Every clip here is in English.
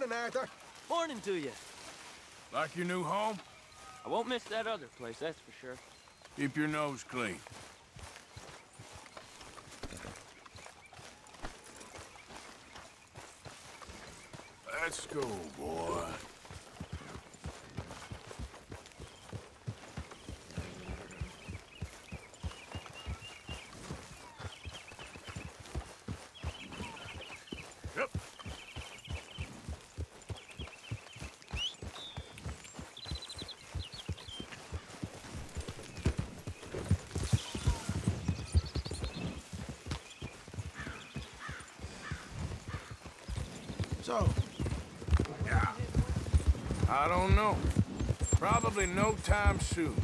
Morning, Arthur. Morning to you. Like your new home? I won't miss that other place, that's for sure. Keep your nose clean. Let's go, boy. So, yeah, I don't know. Probably no time soon.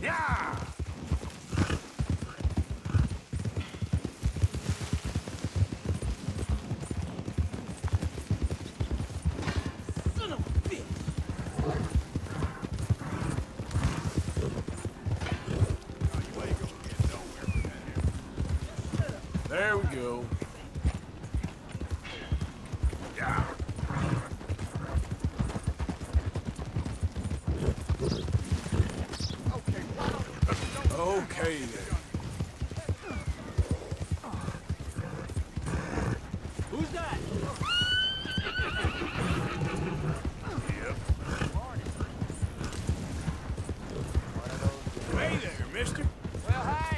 Yeah! Son of a bitch! There we go. Yeah. Okay then. Who's that? Yep. Hey there, mister. Well, hey.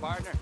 Partner.